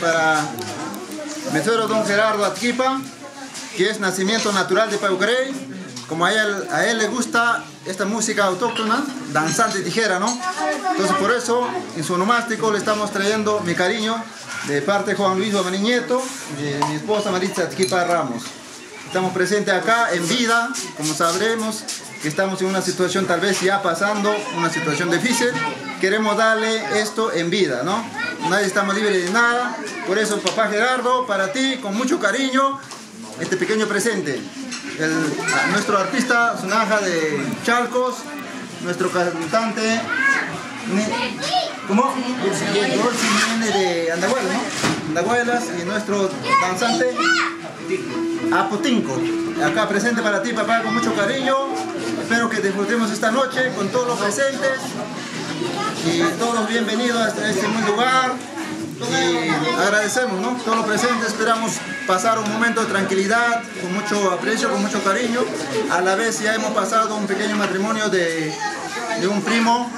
Para mi suegro don Gerardo Atiquipa, que es nacimiento natural de Paiucaré. Como a él le gusta esta música autóctona, danzante y tijera, ¿no? Entonces por eso en su onomástico le estamos trayendo mi cariño de parte de Juan Luis Guamariñeto y de mi esposa Maritza Atiquipa Ramos. Estamos presentes acá en vida, como sabremos, que estamos en una situación tal vez ya pasando, una situación difícil. Queremos darle esto en vida, ¿no? Nadie estamos libres de nada. Por eso, papá Gerardo, para ti, con mucho cariño, este pequeño presente. Nuestro artista, Sonaja de Chalcos, nuestro cantante, ¿cómo? Dulce Yenny de Andahuaylas, ¿no? Andahuaylas, y nuestro danzante, Apotinco. Acá presente para ti, papá, con mucho cariño. Espero que disfrutemos esta noche con todos los presentes. Y todos bienvenidos a este buen lugar. Y agradecemos, ¿no? Todos los presentes, esperamos pasar un momento de tranquilidad, con mucho aprecio, con mucho cariño. A la vez ya hemos pasado un pequeño matrimonio de un primo.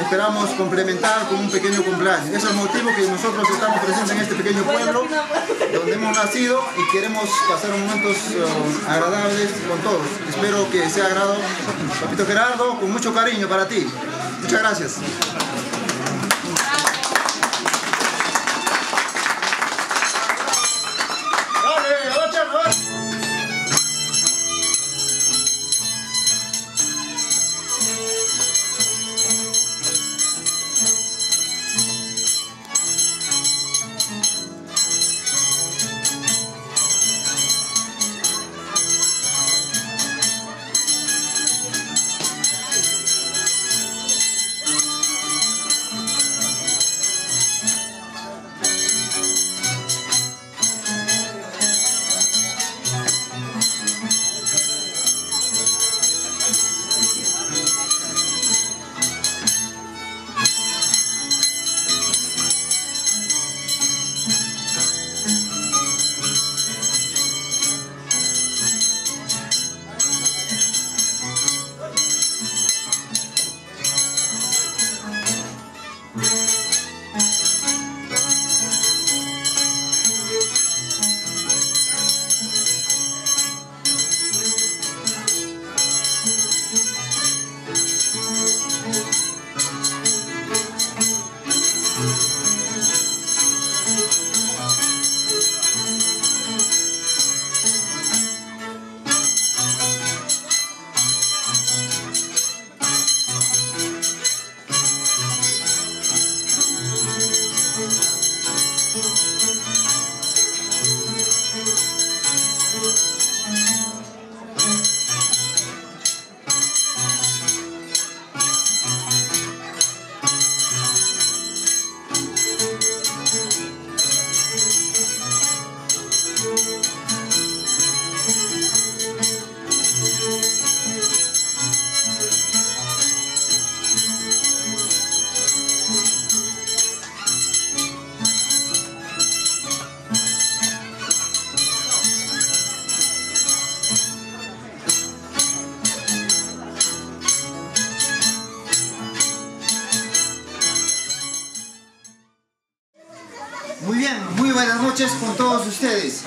Esperamos complementar con un pequeño cumpleaños. Ese es el motivo que nosotros estamos presentes en este pequeño pueblo donde hemos nacido y queremos pasar momentos agradables con todos. Espero que sea agrado, papito Gerardo, con mucho cariño para ti. Muchas gracias. Con todos ustedes.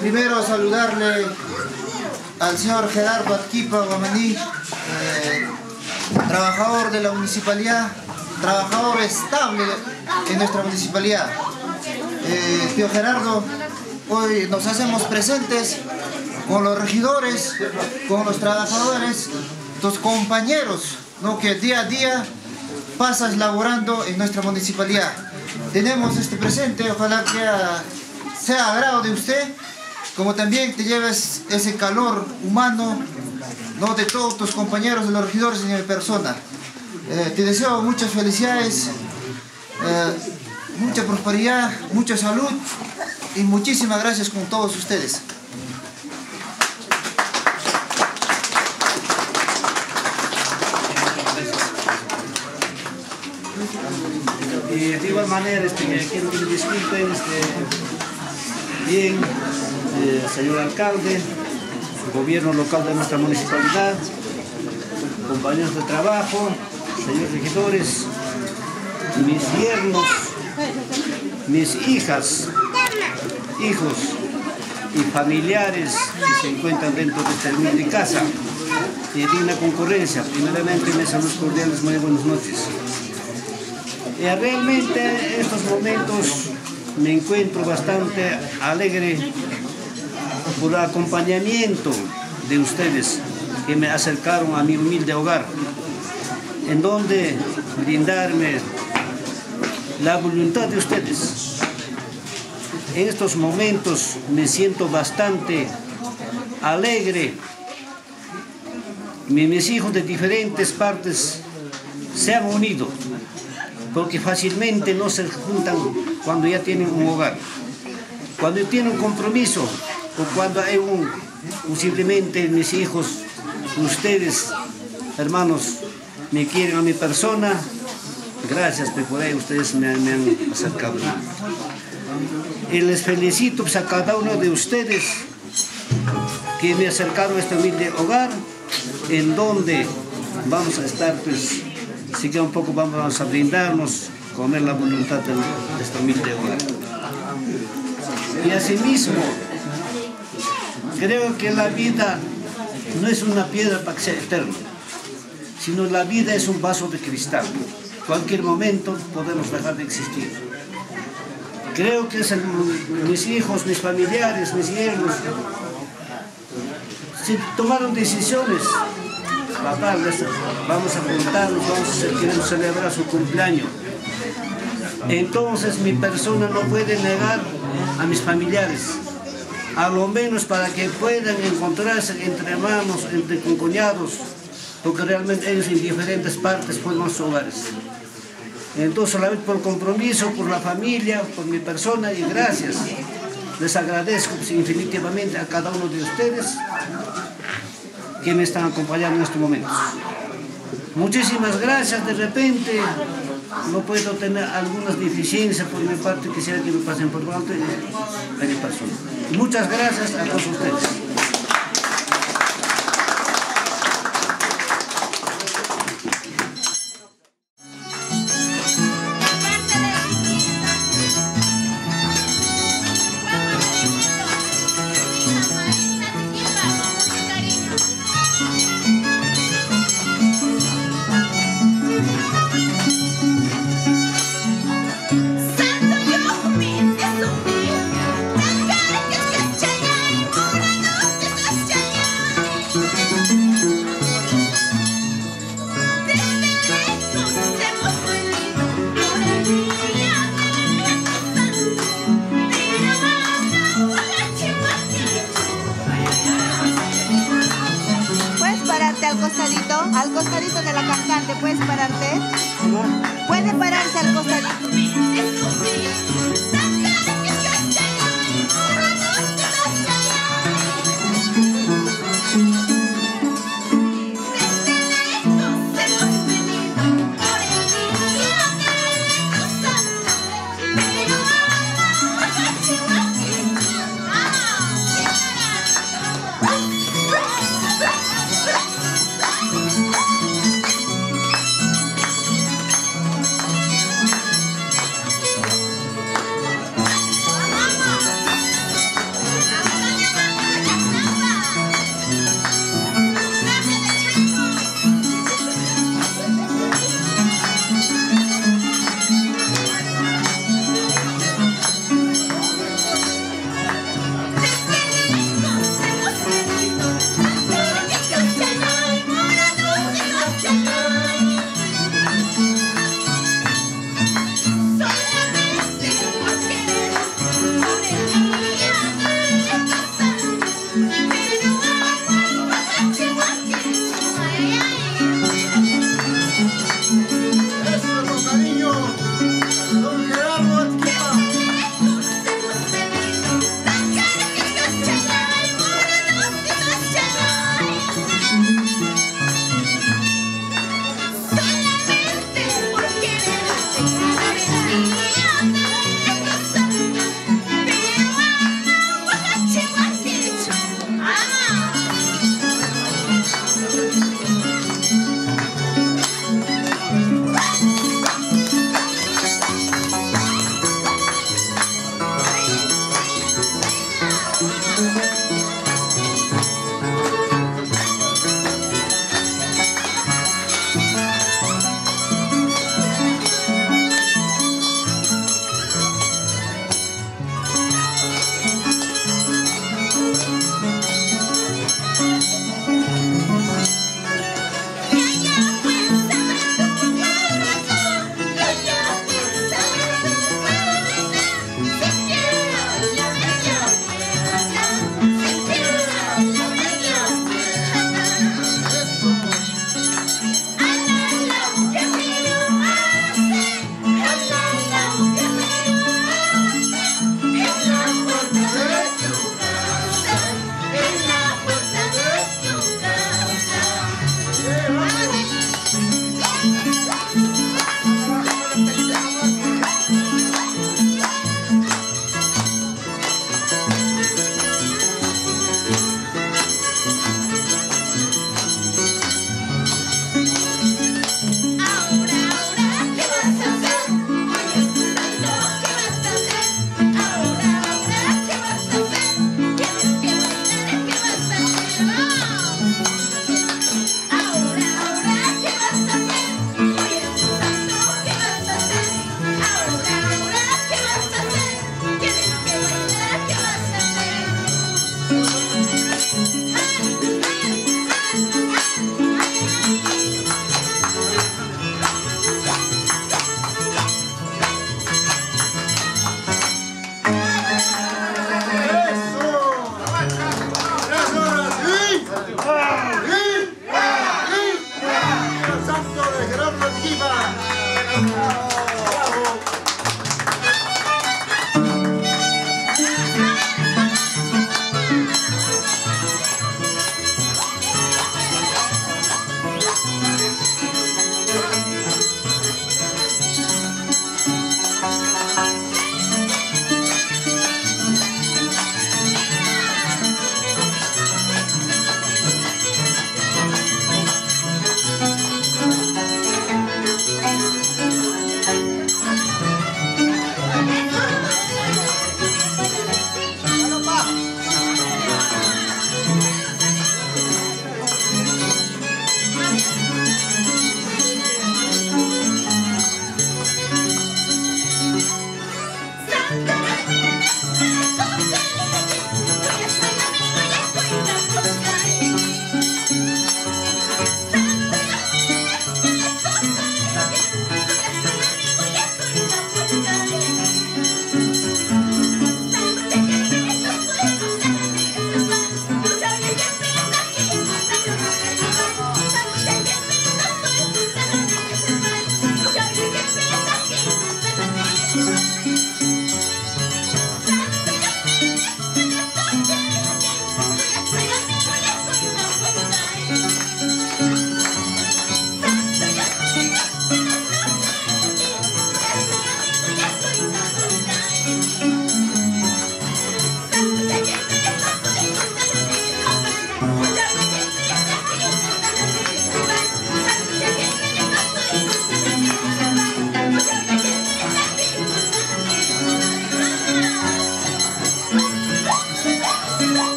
Primero saludarle al señor Gerardo Atiquipa Guamaní, trabajador de la municipalidad, trabajador estable en nuestra municipalidad. Tío Gerardo, hoy nos hacemos presentes con los regidores, con los trabajadores, los compañeros, ¿no?, que día a día pasas laborando en nuestra municipalidad. Tenemos este presente, ojalá que sea agrado de usted, como también te lleves ese calor humano, ¿no?, de todos tus compañeros, de los regidores y de mi persona. Te deseo muchas felicidades, mucha prosperidad, mucha salud y muchísimas gracias con todos ustedes. Y de igual manera, quiero que me disculpen, bien, señor alcalde, el gobierno local de nuestra municipalidad, compañeros de trabajo, señores regidores, mis yernos, mis hijas, hijos y familiares que se encuentran dentro de este humilde casa, y digna concurrencia. Primeramente, mis saludos cordiales, muy buenas noches. Realmente en estos momentos me encuentro bastante alegre por el acompañamiento de ustedes que me acercaron a mi humilde hogar, en donde brindarme la voluntad de ustedes. En estos momentos me siento bastante alegre. Mis hijos de diferentes partes se han unido, porque fácilmente no se juntan cuando ya tienen un hogar. Cuando tienen un compromiso, o cuando hay un... Posiblemente mis hijos, ustedes, hermanos, me quieren a mi persona. Gracias, por ahí ustedes me han acercado. Y les felicito a cada uno de ustedes que me acercaron a este humilde hogar, en donde vamos a estar, pues, así que un poco vamos a brindarnos, comer la voluntad de este humilde hogar. Y asimismo, creo que la vida no es una piedra para que sea eterna, sino la vida es un vaso de cristal. Cualquier momento podemos dejar de existir. Creo que mis hijos, mis familiares, mis hijos, si tomaron decisiones, papá, vamos a juntarnos, queremos celebrar su cumpleaños. Entonces mi persona no puede negar a mis familiares, a lo menos para que puedan encontrarse entre hermanos, entre concuñados, porque realmente ellos en diferentes partes forman sus hogares. Entonces, solamente por compromiso, por la familia, por mi persona, y gracias. Les agradezco infinitivamente a cada uno de ustedes que me están acompañando en estos momentos. Muchísimas gracias. De repente no puedo tener algunas deficiencias por mi parte, quisiera que me pasen por alto y mi persona. Muchas gracias a todos ustedes.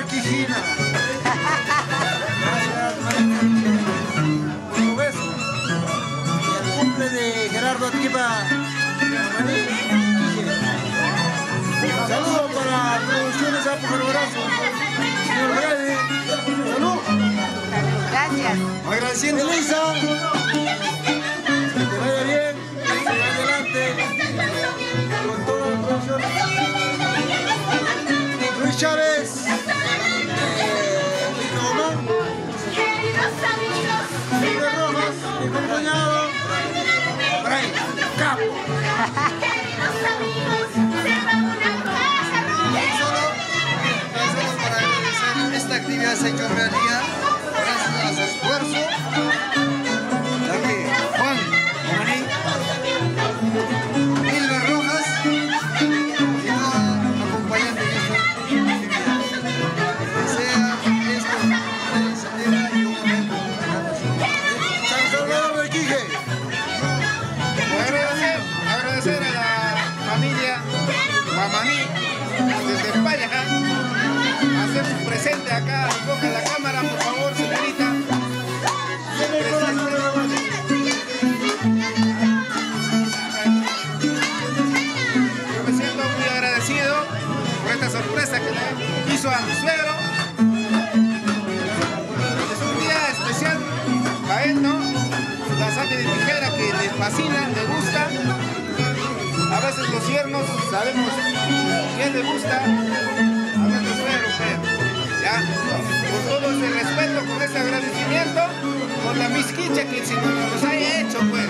la quijina. Como ves, el cumple de Gerardo Atiquipa Guamaní. Saludos para Producciones Apotinco, señor Brady. Salud. Gracias. Agradeciendo a Lisa. Que te vaya bien. Que te vaya adelante. Con todas las producciones. Chávez, Víctor Román, Víctor Rojas, mi compañero, Brian Capo. Queridos amigos, se va una caja roja. Para agradecer esta actividad se ha hecho realidad gracias a su esfuerzo. También Juan Luis Guamariñeto, desde Paiucaré, hacemos presente acá, coja la cámara, por favor, señorita. Yo me siento muy agradecido por esta sorpresa que le hizo a mi suegro. Es un día especial para él, ¿no? La saque de tijera que le fascina, le gusta. A veces los yernos sabemos qué le gusta a nuestro suegro, ¿ya? Con todo ese respeto, con ese agradecimiento, por la misquicha que se nos haya hecho, pues.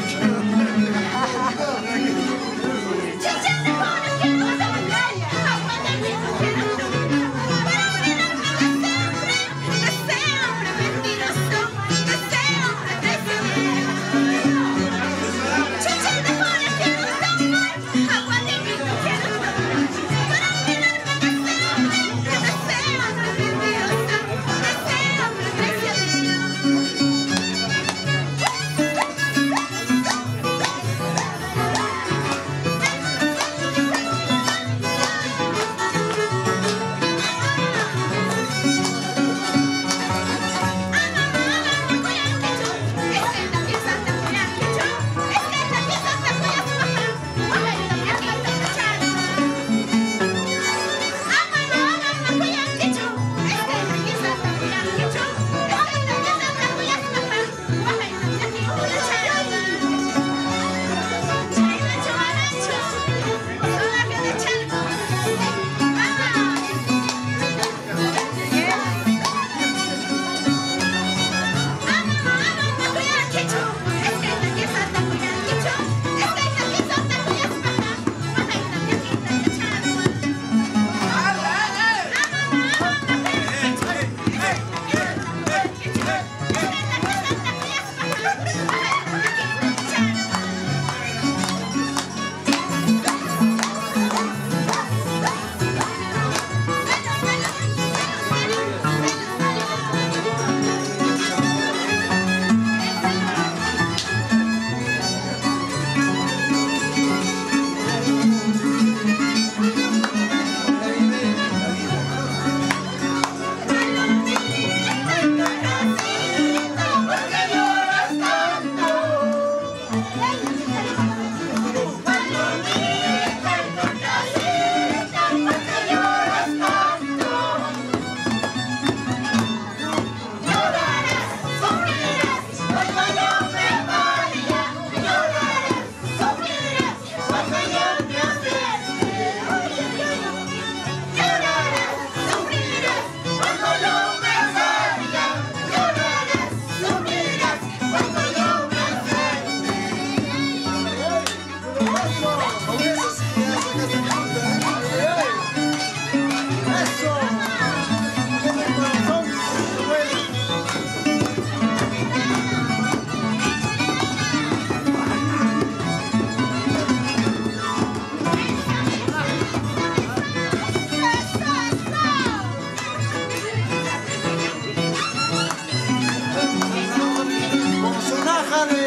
De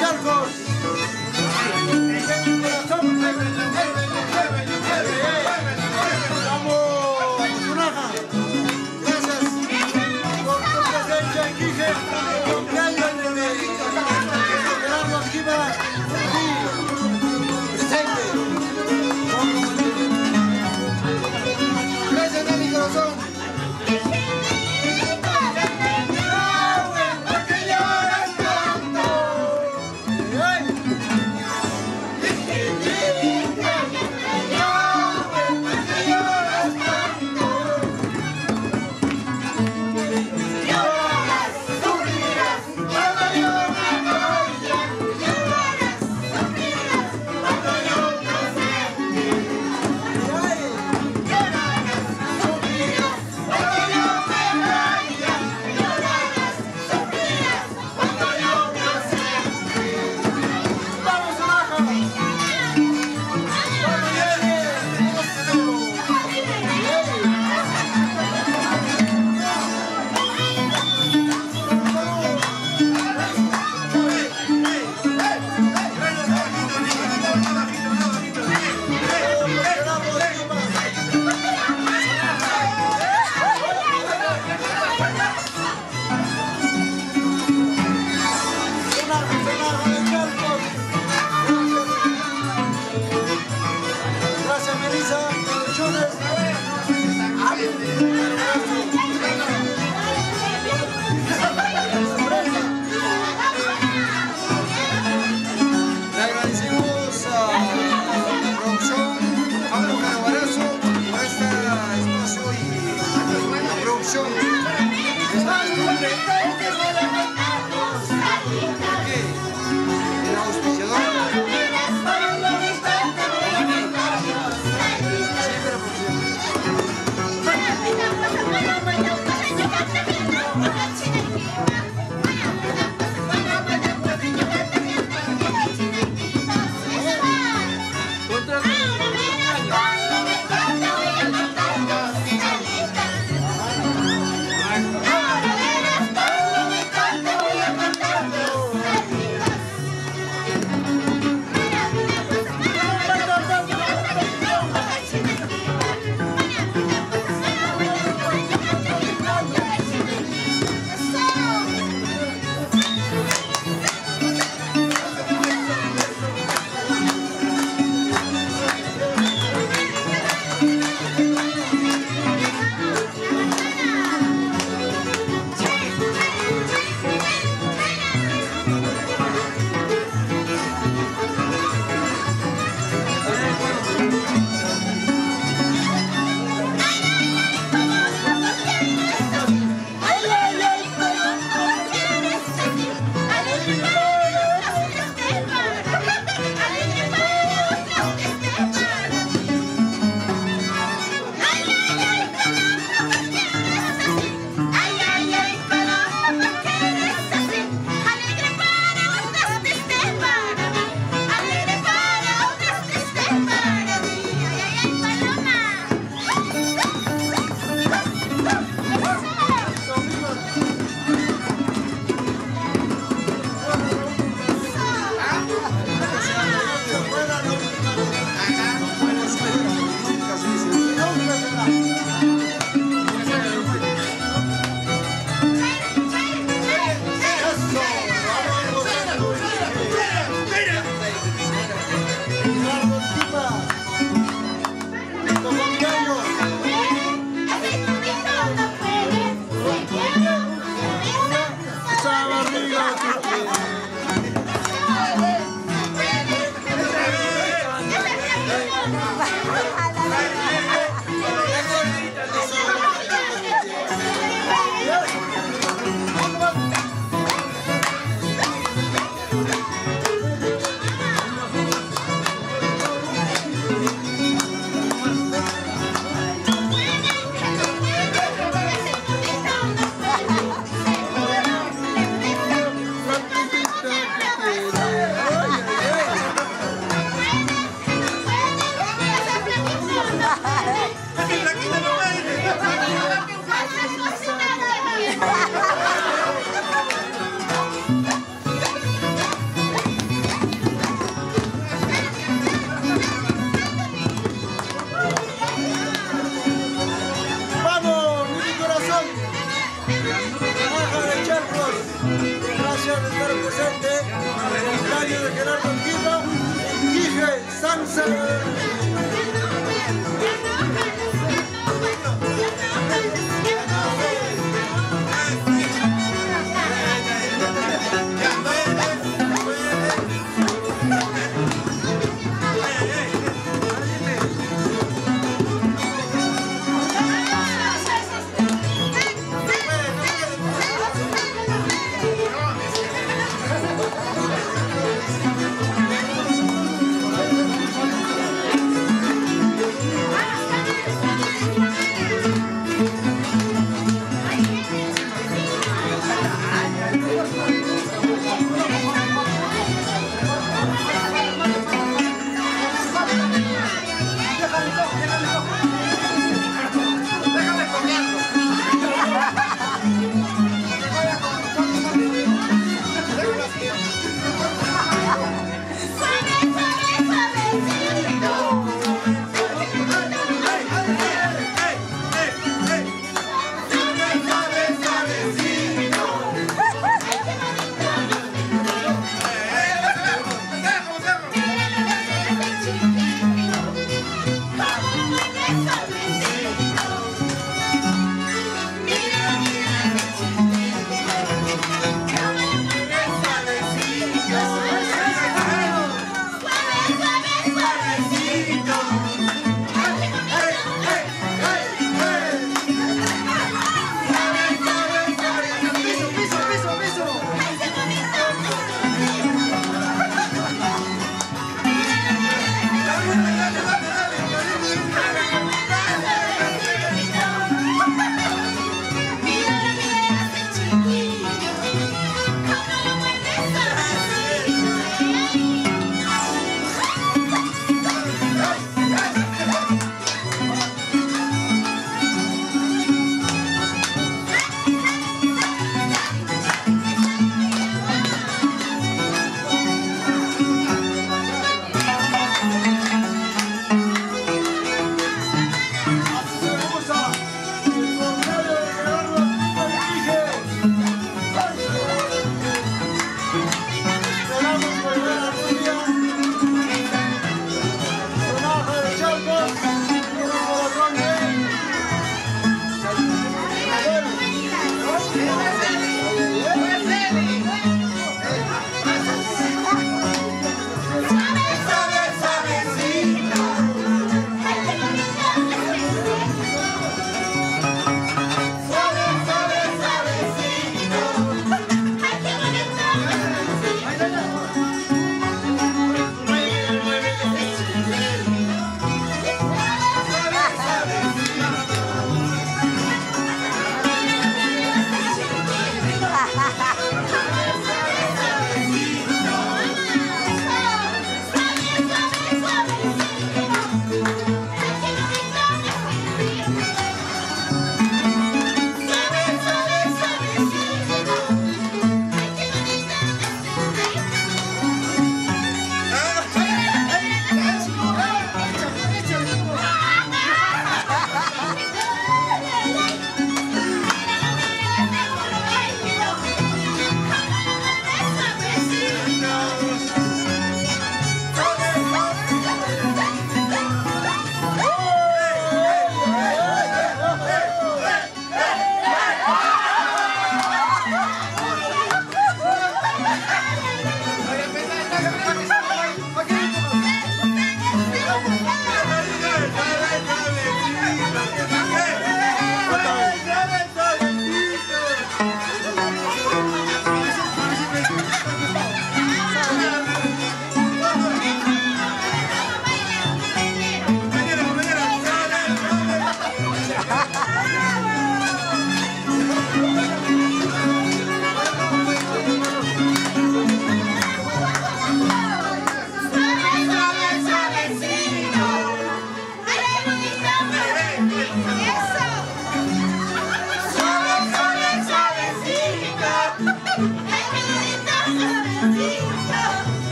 Chalcos. Vamos, Tunaja.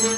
Nuestro,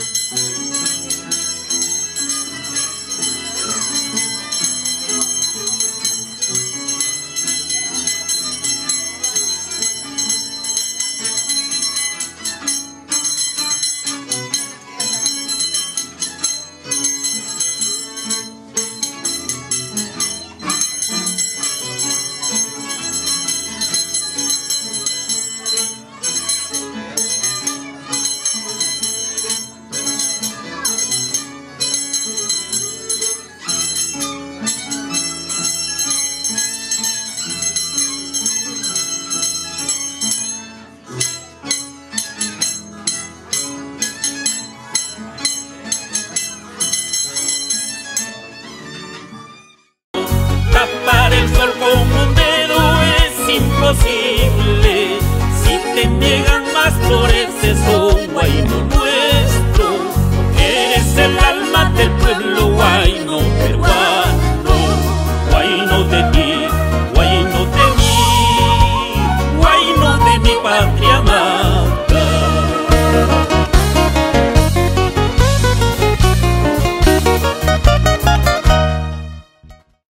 eres el alma del pueblo.